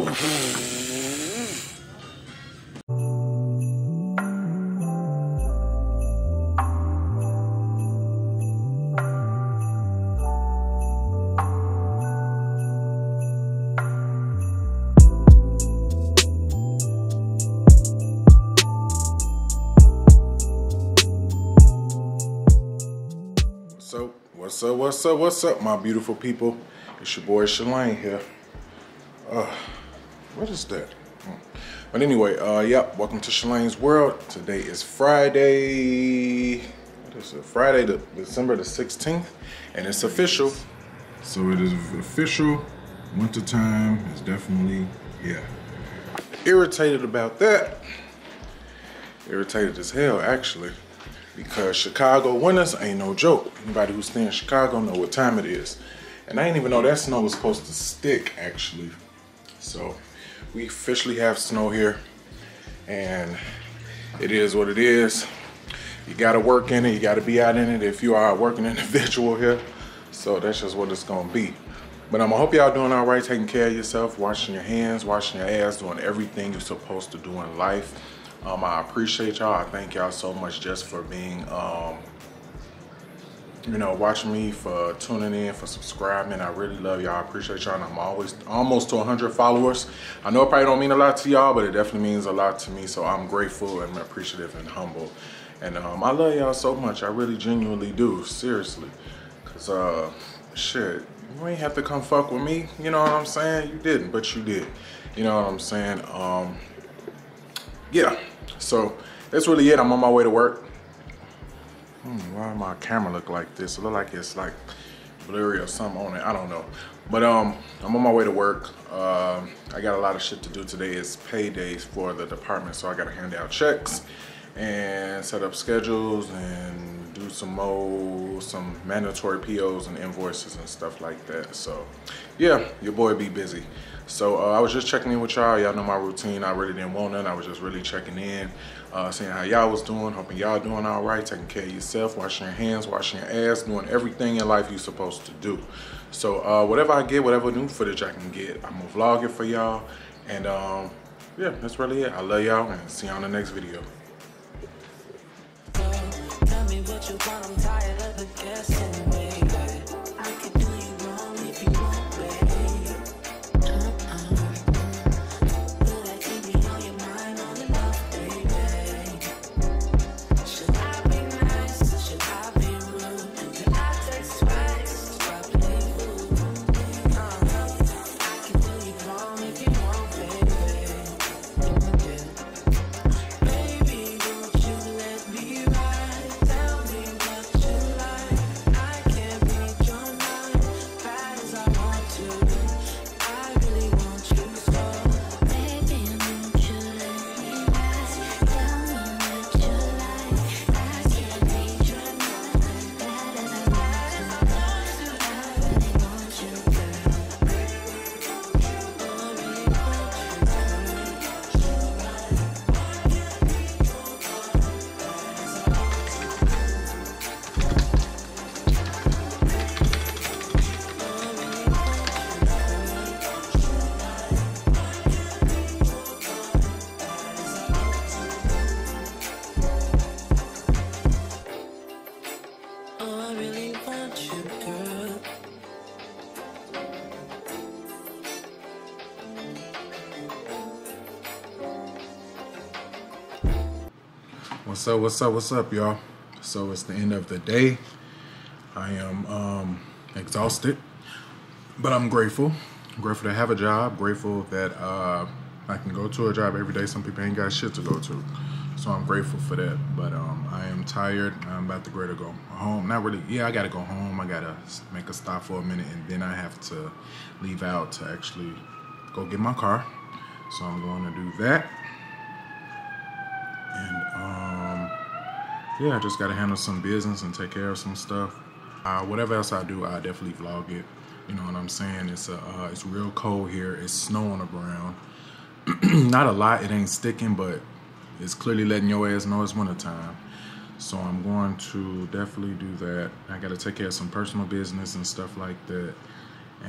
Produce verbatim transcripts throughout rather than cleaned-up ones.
What's up, what's up, what's up, my beautiful people? It's your boy Shalane here. Uh, what is that? But anyway, uh, yep, welcome to Shalane's World. Today is Friday, what is it? Friday, the, December the sixteenth, and it's official. So it is official, winter time is definitely, yeah. Irritated about that. Irritated as hell, actually. Because Chicago winters ain't no joke. Anybody who's staying in Chicago know what time it is. And I didn't even know that snow was supposed to stick, actually. So we officially have snow here, and it is what it is. You gotta work in it, you gotta be out in it if you are a working individual here. So that's just what it's gonna be. But I'm gonna hope y'all doing all right, taking care of yourself, washing your hands, washing your ass, doing everything you're supposed to do in life. Um, I appreciate y'all. I thank y'all so much just for being, um, you know, watching me, for tuning in, for subscribing. I really love y'all. I appreciate y'all. And I'm always almost to one hundred followers. I know it probably don't mean a lot to y'all, but it definitely means a lot to me. So I'm grateful and appreciative and humble. And um, I love y'all so much. I really genuinely do. Seriously. Because, uh, shit, you ain't have to come fuck with me. You know what I'm saying? You didn't, but you did. You know what I'm saying? Um, yeah. So that's really it. I'm on my way to work. Hmm, why my camera look like this? It look like it's like blurry or something on it. I don't know. But um, I'm on my way to work. Uh, I got a lot of shit to do today. It's paydays for the department, so I gotta hand out checks and set up schedules and do some more, some mandatory P Os and invoices and stuff like that. So yeah, your boy be busy. So uh, I was just checking in with y'all. Y'all know my routine. I really didn't want none. I was just really checking in, uh, seeing how y'all was doing, hoping y'all doing all right, taking care of yourself, washing your hands, washing your ass, doing everything in life you're supposed to do. So uh, whatever I get, whatever new footage I can get, I'm gonna vlog it for y'all. And um, yeah, that's really it. I love y'all and see y'all in the next video. Tell me what you want. I'm tired of the guessing way. What's up, what's up, what's up, y'all? So it's the end of the day. I am um, exhausted, but I'm grateful. I'm grateful to have a job. Grateful that uh, I can go to a job every day. Some people ain't got shit to go to. So I'm grateful for that. But um, I am tired. I'm about to go to go home. Not really. Yeah, I got to go home. I got to make a stop for a minute, and then I have to leave out to actually go get my car. So I'm going to do that. Yeah, I just gotta handle some business and take care of some stuff. Uh, whatever else I do, I definitely vlog it. You know what I'm saying? It's a, uh, it's real cold here. It's snow on the ground. Not a lot. It ain't sticking, but it's clearly letting your ass know it's wintertime. So I'm going to definitely do that. I gotta take care of some personal business and stuff like that.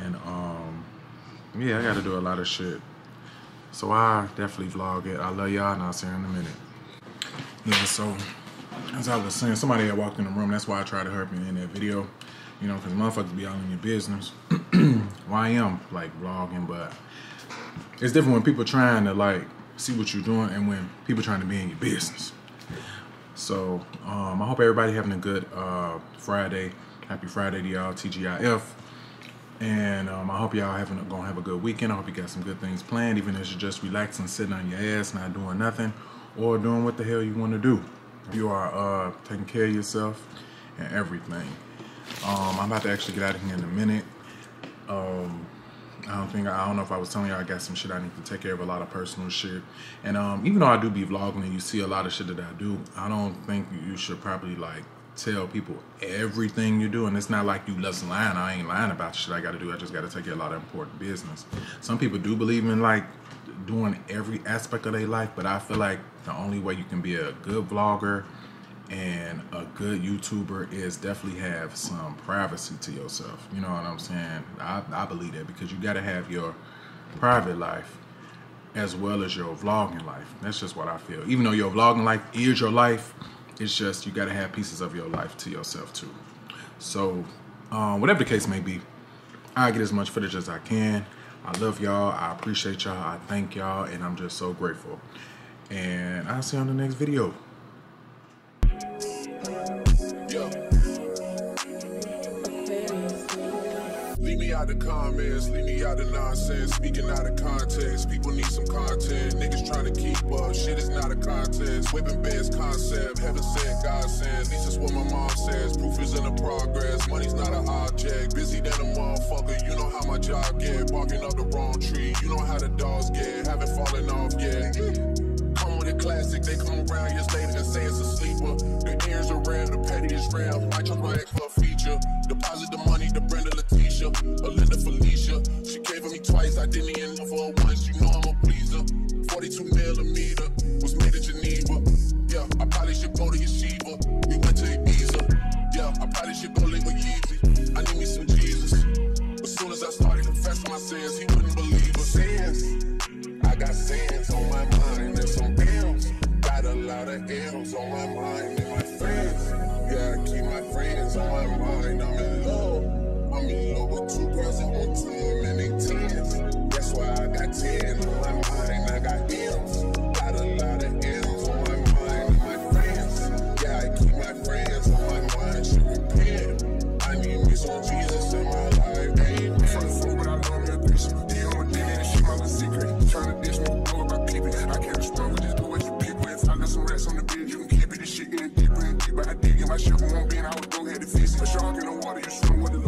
And um, yeah, I gotta do a lot of shit. So I definitely vlog it. I love y'all, and I'll see you in a minute. Yeah, so as I was saying, somebody had walked in the room. That's why I tried to hurry in that video. You know, because motherfuckers be all in your business. Well, I am, like, vlogging, but it's different when people trying to, like, see what you're doing and when people trying to be in your business. So, um, I hope everybody having a good uh, Friday. Happy Friday to y'all, T G I F. And um, I hope y'all having gonna have a good weekend. I hope you got some good things planned, even if you're just relaxing, sitting on your ass, not doing nothing, or doing what the hell you want to do. You are uh, taking care of yourself and everything. Um, I'm about to actually get out of here in a minute. Um, I don't think, I don't know if I was telling y'all I got some shit I need to take care of, a lot of personal shit. And um, even though I do be vlogging and you see a lot of shit that I do, I don't think you should probably like tell people everything you do. And it's not like you less lying. I ain't lying about the shit I gotta do. I just gotta take care of a lot of important business. Some people do believe in like doing every aspect of their life, but I feel like the only way you can be a good vlogger and a good YouTuber is definitely have some privacy to yourself. You know what I'm saying? I, I believe that, because you gotta have your private life as well as your vlogging life. That's just what I feel. Even though your vlogging life is your life, it's just you gotta have pieces of your life to yourself too. So, um, whatever the case may be, I get as much footage as I can. I love y'all, I appreciate y'all, I thank y'all, and I'm just so grateful. And I'll see you on the next video. Out of comments, leave me out of nonsense, speaking out of context, people need some content, niggas trying to keep up, shit is not a contest, whipping best concept, heaven said, God said, this is what my mom says, proof is in the progress, money's not an object, busy than a motherfucker, you know how my job get, barking up the wrong tree, you know how the dogs get, haven't fallen off yet, come with a classic, they come around years later and say it's a sleeper, the ears are red, the petty is red, I just write for a feature, deposit the money to Brenda Leticia, Alinda Felicia, she gave me twice, I didn't even love her once, you know I'm a pleaser, forty-two millimeter, was made in Geneva, yeah, I probably should go to Yeshiva, we went to Ibiza, yeah, I probably should go live with Yeezy, I need me some Jesus, as soon as I started confessing my sins, he wouldn't believe her sins, I got sins on my mind, and there's some bills, got a lot of L's on my mind, and my friends, yeah, I keep my friends on my mind, I'm in love. I'm in love with two girls, I want too many tens. That's why I got ten on my mind, I got M's. Got a lot of M's on my mind, my friends. Yeah, I keep my friends on my mind, should repent. I need me some Jesus in my life, amen. From the food, but I love your aggression. They don't want that, she my secret. Tryna dish me, blow up my people. I can't respond with this, do what you people. If I got some rats on the bed, you can keep it. This shit getting deeper and deeper. I dig in my shit, but won't be, and I would go ahead and fix it. A shark in the water, you swim with the love.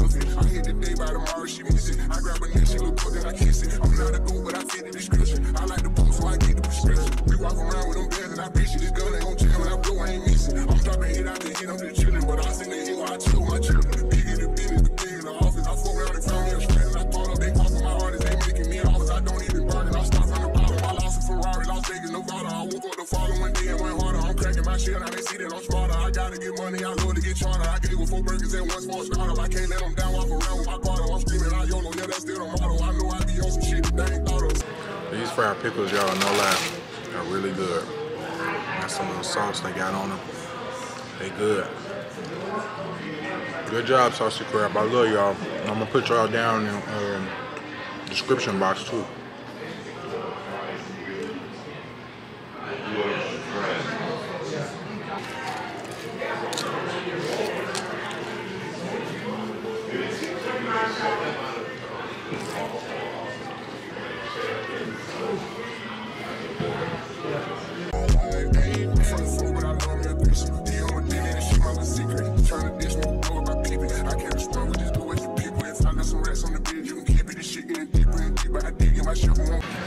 Tomorrow she miss it. I grab a neck, she look good, then I kiss it. I'm not a dude, but I fit the description. I like the boom, so I get the prescription. We walk around with them bands, and I bitch you. This gun ain't gon' jam, and I blow, I ain't missing. I'm dropping hit out the hit, I'm just chillin'. But I sing the hill, I chill my children. The bigger the business, the bigger the office. I fuck around and found me a strand, I thought up, they talkin' my artists, they making me an office. I don't even burn it, I start from the bottom. I lost a Ferrari, Las Vegas, Nevada. I woke up the following day and went harder. I'm cracking my shit, I ain't see that I'm smarter. I gotta get money, I love to get charter. I gave with four burgers and one small startup. I can't let them down, walk around with my car. These fried pickles, y'all, no lie, are really good. Got some little sauce they got on them. They good. Good job, Saucy Crab. I love y'all. I'm gonna put y'all down in the um, description box too.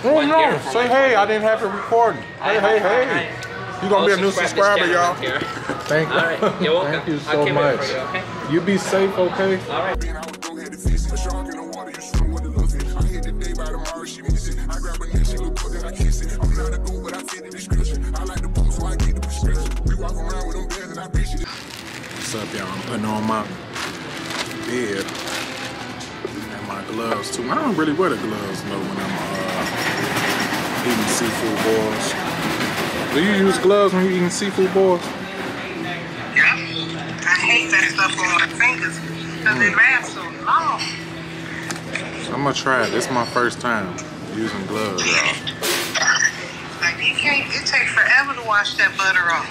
Oh no, say hey, I didn't have to record. Hey, hey, hey. You're gonna be a new subscriber, y'all. Thank you. Thank you so much. You be safe, okay? All right. What's up, y'all? I'm putting on my bib and my gloves too. I don't really wear the gloves though when I'm uh, seafood balls. Do you use gloves when you're eating seafood balls? Yeah. I hate that stuff on my fingers because mm. it lasts so long. I'm going to try it. This is my first time using gloves, y'all. Like, you can't, it takes forever to wash that butter off.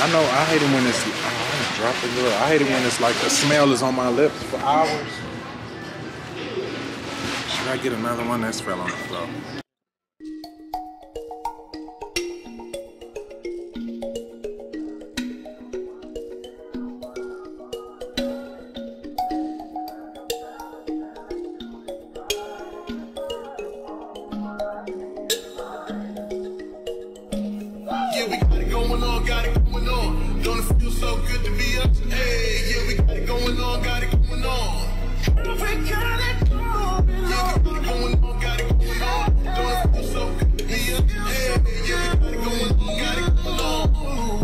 I know. I hate it when it's... Oh, I'm dropping glove. I hate it when it's like the smell is on my lips for hours. Should I get another one? That's fell on the floor. Yeah, we got it going on, got it going on. Don't it feel so good to be up? Hey, yeah, we got it going on, got it going on. Girl, we got it going on. Yeah, we got it going on, got it going on. Don't it feel so good to be up? Hey, yeah, we got it going on, got it going on.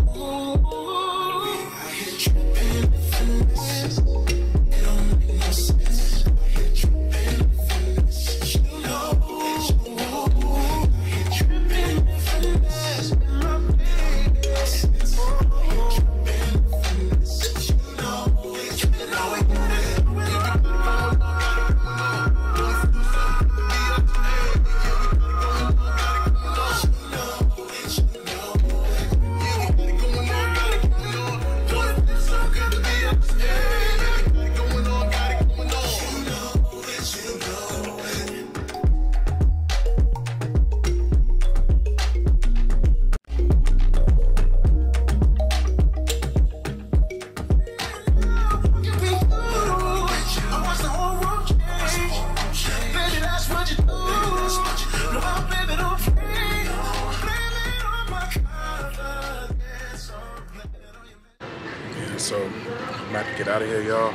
I hit you in the face. It don't make no sense. I hit you in the face. You know, I hit you in the face. So, I'm about to get out of here, y'all.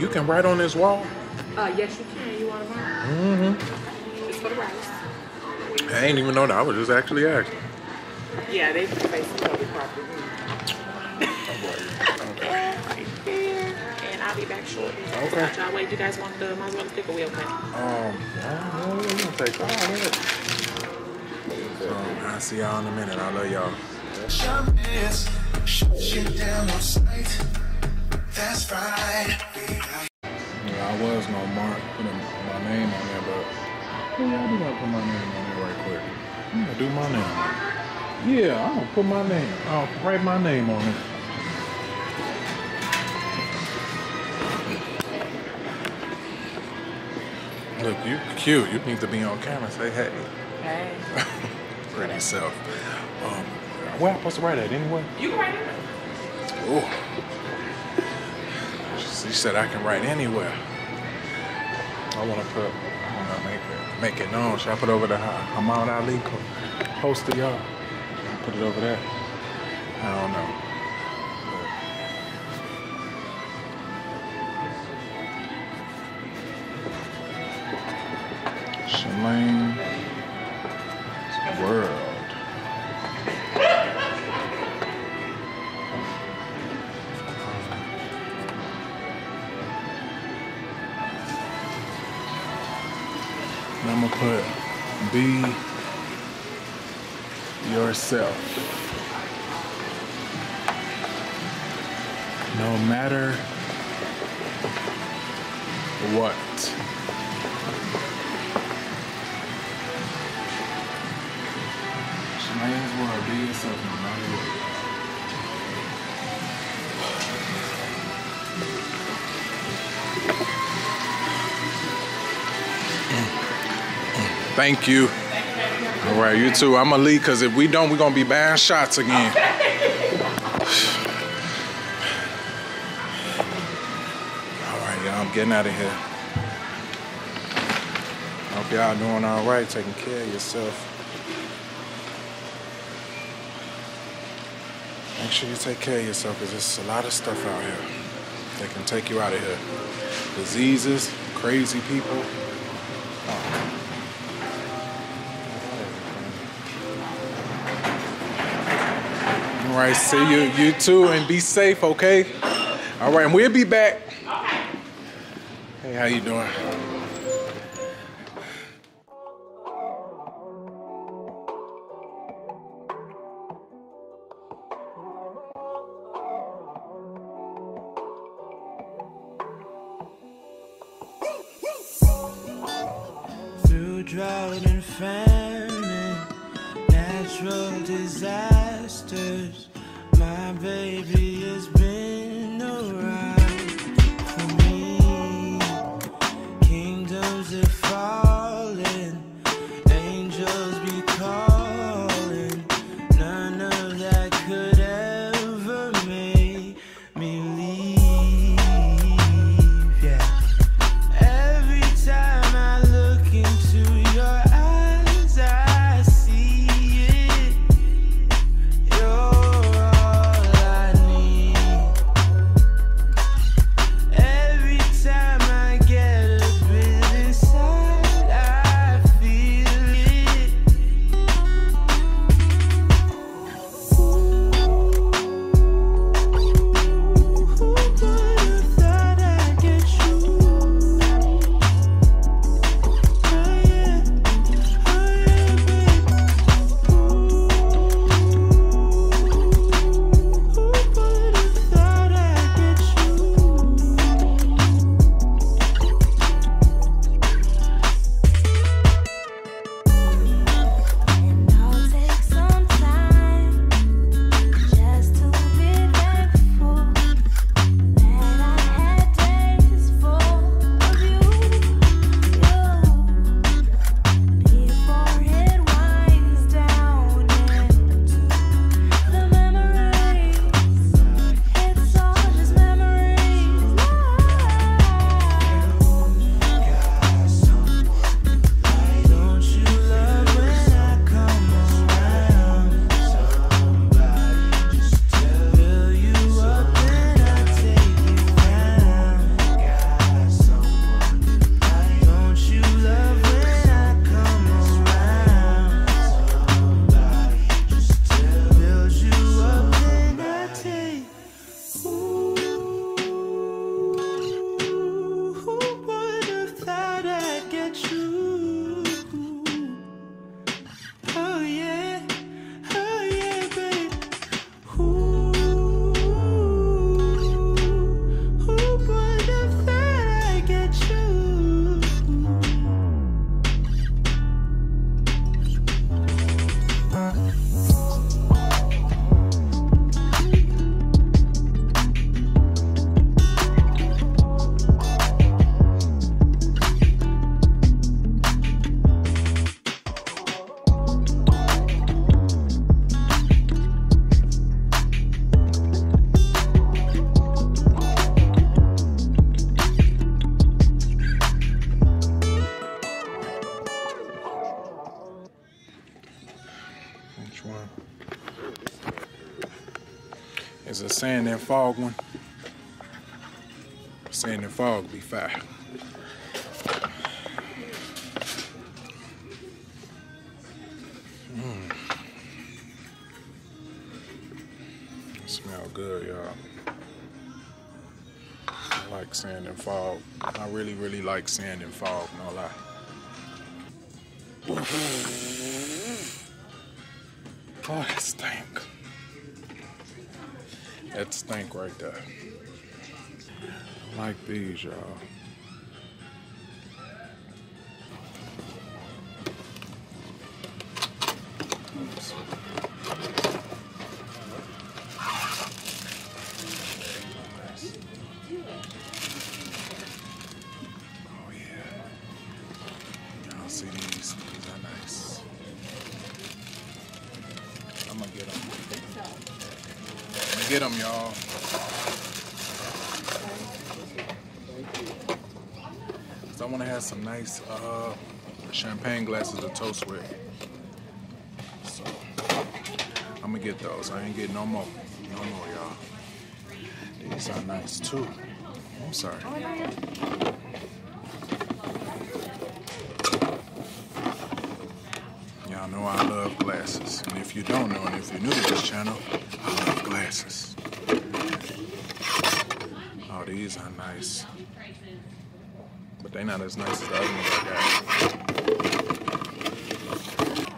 You can write on this wall? Uh, yes, you can. You want to write? Mm-hmm. It's for the rice. I ain't even know that. I was just actually asking. Yeah, they basically told me properly. Be back shortly. Okay. Y'all wait. You guys want the mozzarella stick or we okay? Um, no, we gonna take all that. I'll see y'all in a minute. I love y'all. That's right. I was gonna mark putting my name on there, but yeah, I do gotta put my name on there right quick. I'm gonna do my name. Yeah, I'm gonna put my name. I'll write my name on it. Look, you cute. You need to be on camera. Say hey. Hey. For yourself. Um, where am I supposed to write that anyway? You can write it. Oh. She said I can write anywhere. I want to put. I want to make it make it known. Should I put over the Muhammad Ali poster, y'all? Should I put it over there? I don't know. Shalane's World. And I'm gonna put be yourself. No matter what. Be yourself, no matter what. Thank you. All right, you too. I'm gonna leave because if we don't, we're gonna be buying shots again. All right, y'all, I'm getting out of here. Hope y'all doing all right, taking care of yourself. Make sure you take care of yourself because there's a lot of stuff out here that can take you out of here. Diseases, crazy people. Oh. right, see you, you too, and be safe, okay? All right, and we'll be back. Okay. Hey, how you doing? Drought and famine, natural disasters. My baby has been around for me. Kingdoms have fallen, angels be calling. None of that could ever make me leave. Yeah. Every time I look into It's a Sand and Fog one. Sand and Fog be fire. Mmm. Smell good, y'all. I like Sand and Fog. I really, really like Sand and Fog, no lie. Oh, that stank. That stank right there. I like these, y'all. Oh yeah. Y'all see these? These are nice. I'm gonna get them. Get them, y'all. So I want to have some nice uh, champagne glasses to toast with. So I'm gonna get those. I ain't get no more, no more, y'all. These are nice too. I'm sorry. Y'all, Y'all know I love glasses. And if you don't know, and if you're new to this channel, I love glasses. Oh, these are nice. But they're not as nice as the other ones I got.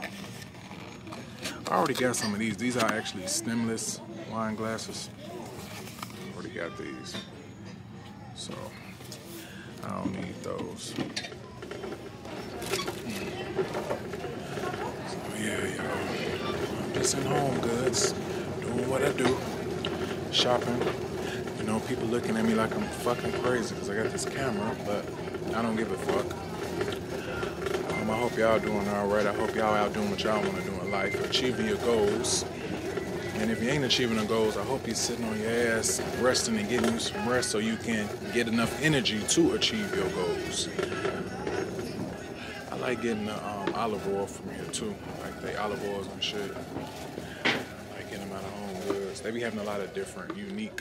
I already got some of these. These are actually stemless wine glasses. I already got these. So, I don't need those. So, yeah, y'all. I'm just in Home Goods, doing what I do, shopping. You know, people looking at me like I'm fucking crazy because I got this camera, but I don't give a fuck. Um, I hope y'all doing all right. I hope y'all out doing what y'all want to do in life, achieving your goals. And if you ain't achieving the goals, I hope you're sitting on your ass, resting and getting you some rest so you can get enough energy to achieve your goals. I like getting the um, olive oil from here too, like the olive oils and shit. I like getting them out of Home Goods. They be having a lot of different, unique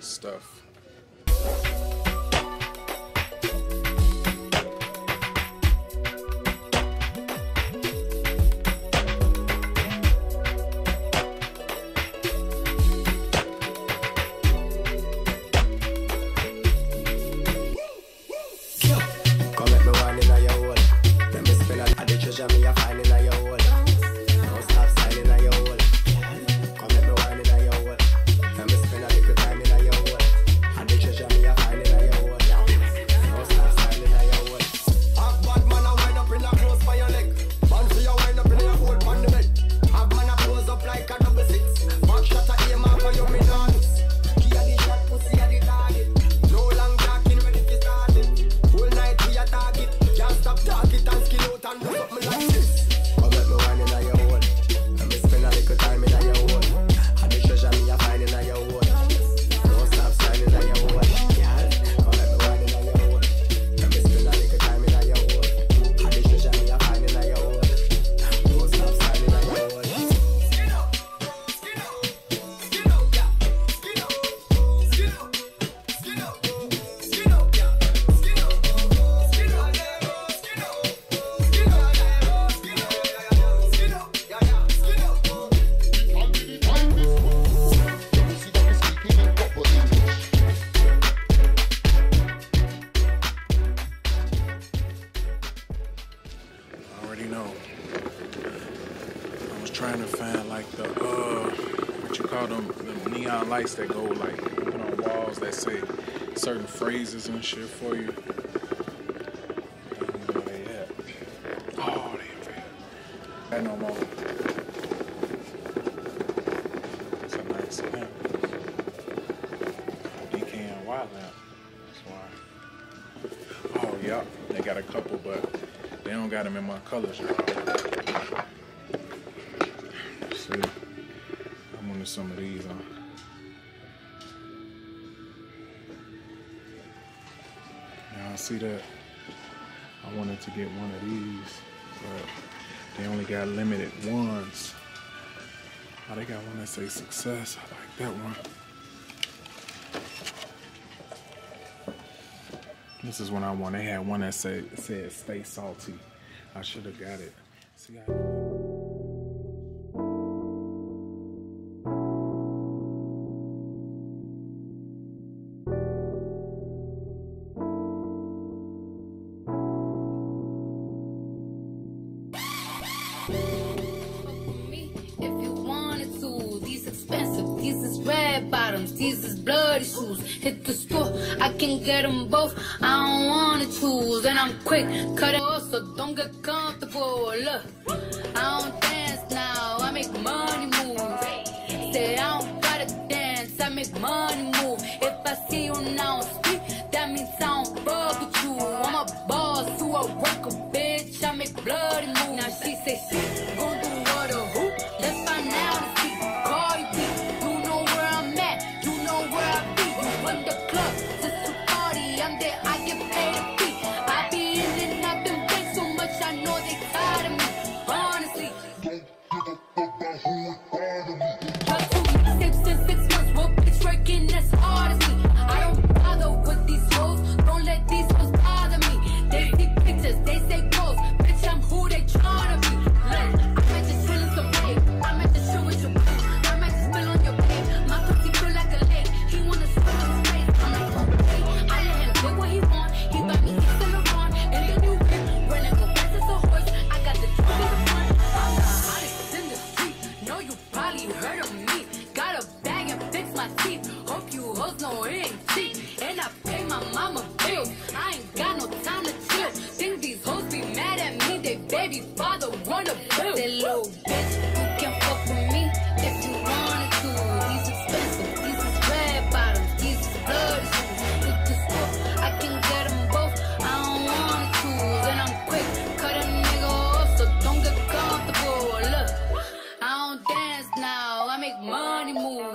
stuff. Trying to find like the uh what you call them, the neon lights that go like put on walls that say certain phrases and shit for you. I don't know where they at. Oh, they ain't no more. It's a nice lamp. D K N Y lamp. That's why. Oh yeah, they got a couple, but they don't got them in my colors, y'all. I'm gonna some of these on. Y'all see that? I wanted to get one of these, but they only got limited ones. Oh, they got one that says success. I like that one. This is what I want. They had one that said, said stay salty. I should have got it. See, I these is bloody shoes. Hit the store, I can get them both. I don't wanna choose, and I'm quick, cut it off, so don't get comfortable. Look, I don't dance now, I make money move. Say I don't gotta dance, I make money move. If I see you now speak, that means I don't fuck with you. I'm a boss who a worker, bitch, I make bloody move. Now she say she gon' do what or who? Let's find out. They say close, bitch, I'm who they tryna be. Look. a wonder boo. That little bitch, you can fuck with me if you wanted to. These expensive, these is red bottoms, these is blood shoes. Look this up, I can get them both. I don't want to choose, and I'm quick, cut a nigga off, so don't get comfortable. Look, I don't dance now, I make money moves.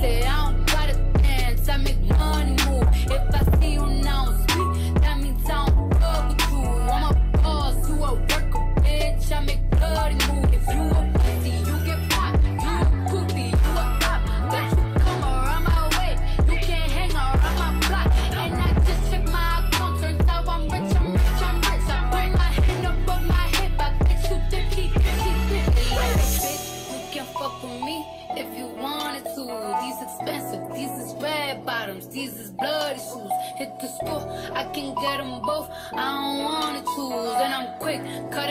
Say I don't try to dance, I make money move. If I see you now, sweet, that means I don't fuck with you. I'm a boss, you a worker, bitch, I make bloody move. If you a pussy, you get popped. You a poopy, you a pop. But you come around my way, you can't hang around my block. And I just check my account, turns out I'm rich, I'm rich, I'm rich. I put my hand up on my hip, I bet you think he think he think he like, bitch, you can fuck with me if you wanted to. These expensive, these is red bottoms, these is bloody shoes. Hit the store, I can get them both. I don't wanna choose, and I'm quick, cut it.